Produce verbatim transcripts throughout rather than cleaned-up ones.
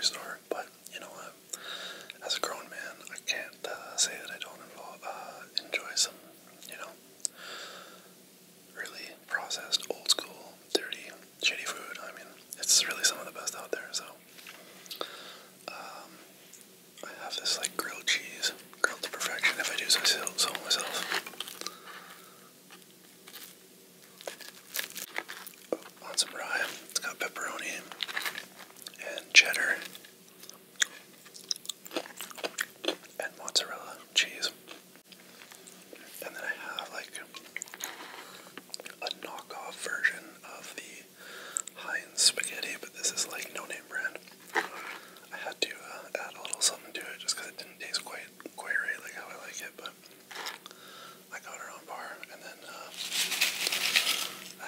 grocery store, but you know what, as a grown man, I can't uh, say that I don't involve, uh, enjoy some, you know, really processed, old school, dirty, shitty food. I mean, it's really some of the best out there, so. Um, I have this like grilled cheese, grilled to perfection, if I do so, so myself. Some rye, it's got pepperoni and cheddar and mozzarella cheese, and then I have like a knockoff version of the Heinz spaghetti, but this is like no name brand. I had to uh, add a little something to it just because it didn't taste quite quite right like how I like it, but I got her on par. And then uh,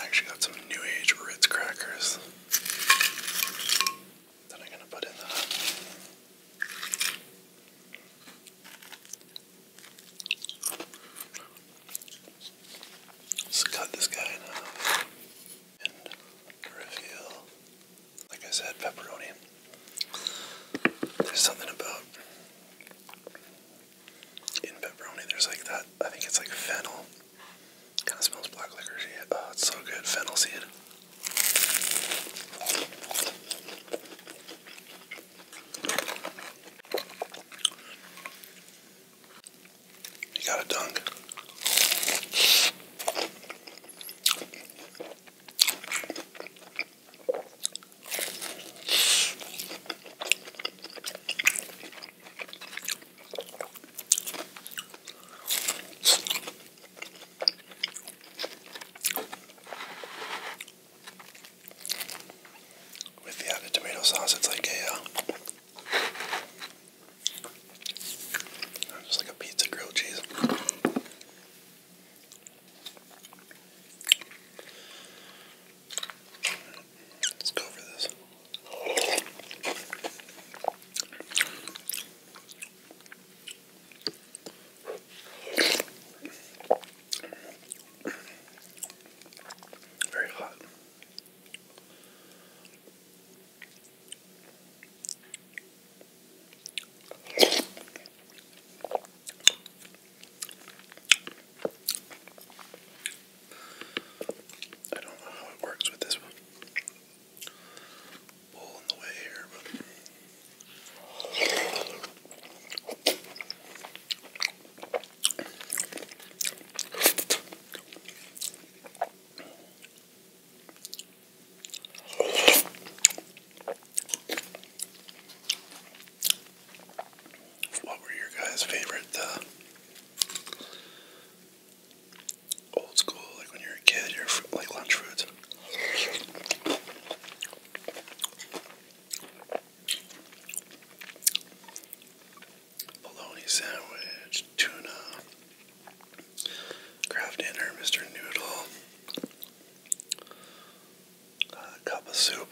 I actually got some New Age Ritz crackers that I'm gonna put in the oven. Just cut this guy in half and reveal, like I said, pepperoni. There's something about in pepperoni, there's like that, I think it's like fennel. It smells black licorice. Oh, it's so good. Fennel seed. You gotta dunk. Sauce, it's like a, uh, just like a pizza grilled cheese. Let's go for this. Very hot. Favorite uh, old school, like when you're a kid, your like lunch foods. Bologna sandwich, tuna, Kraft dinner, Mister Noodle, uh, cup of soup.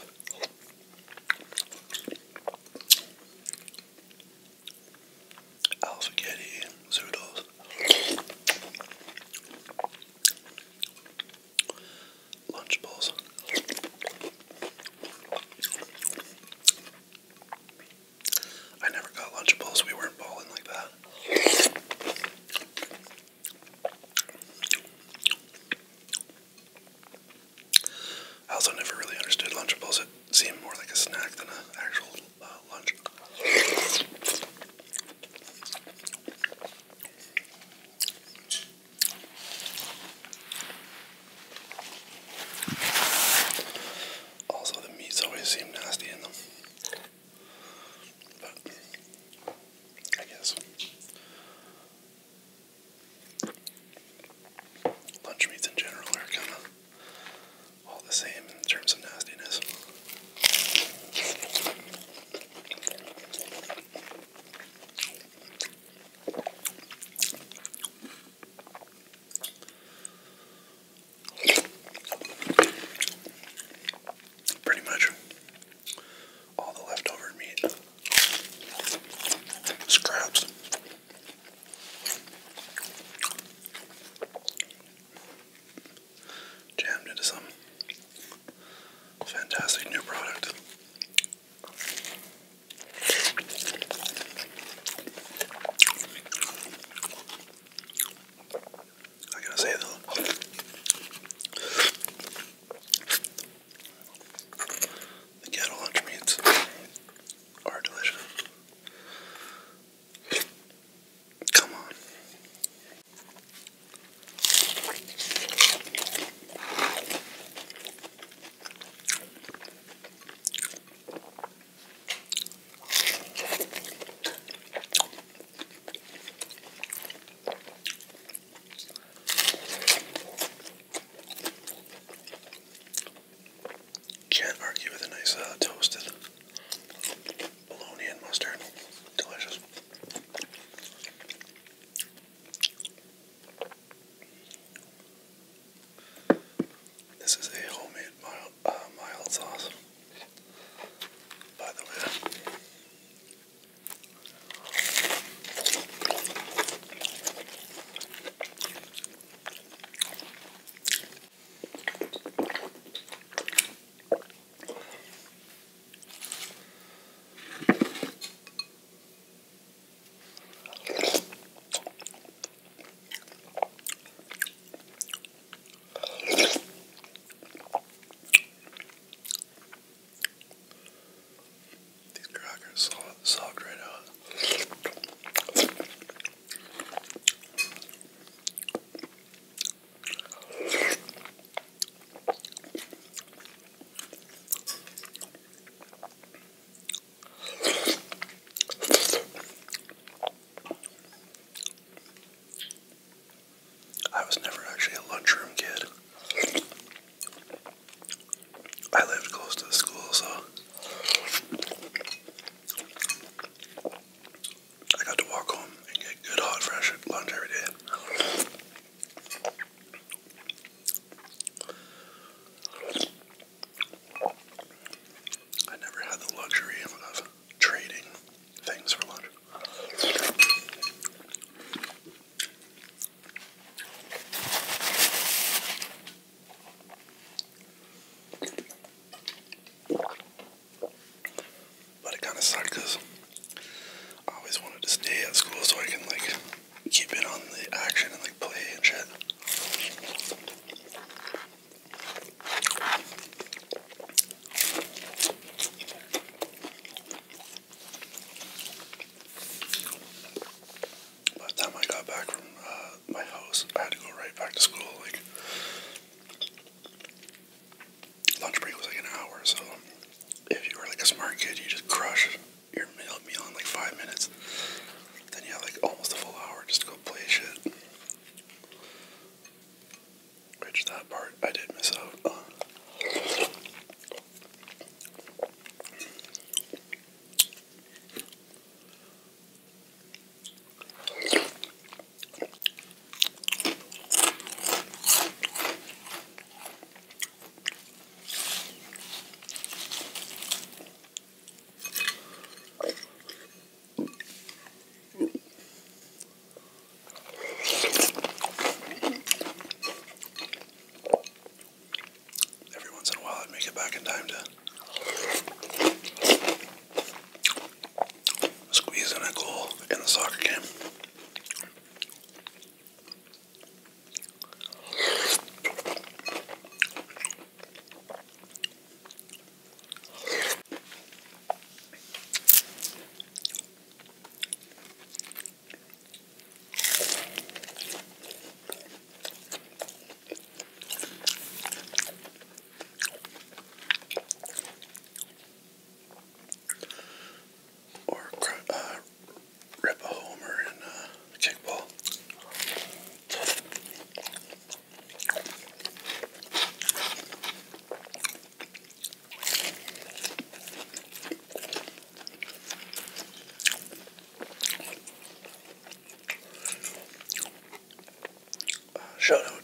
I never got Lunchables, we weren't balling like that. is uh, toasted bologna and mustard. Delicious. This is a homemade mild, uh, mild sauce, by the way. Soft right out. I was never actually a lunchroom kid. I lived close to the school, so lunch every day. I never had the luxury of trading things for lunch. But it kind of sucked because I always wanted to stay at school so I can like keep in on the action and like play and shit. By the time I got back from uh, my house, I had to go right back to school. Like lunch break was like an hour, so if you were like a smart kid, you just crushed your meal meal in like five minutes. Then you have like almost a full hour just to go play shit. Which that part I did miss out on. Back in time to squeeze in a goal in the soccer game. Shut up.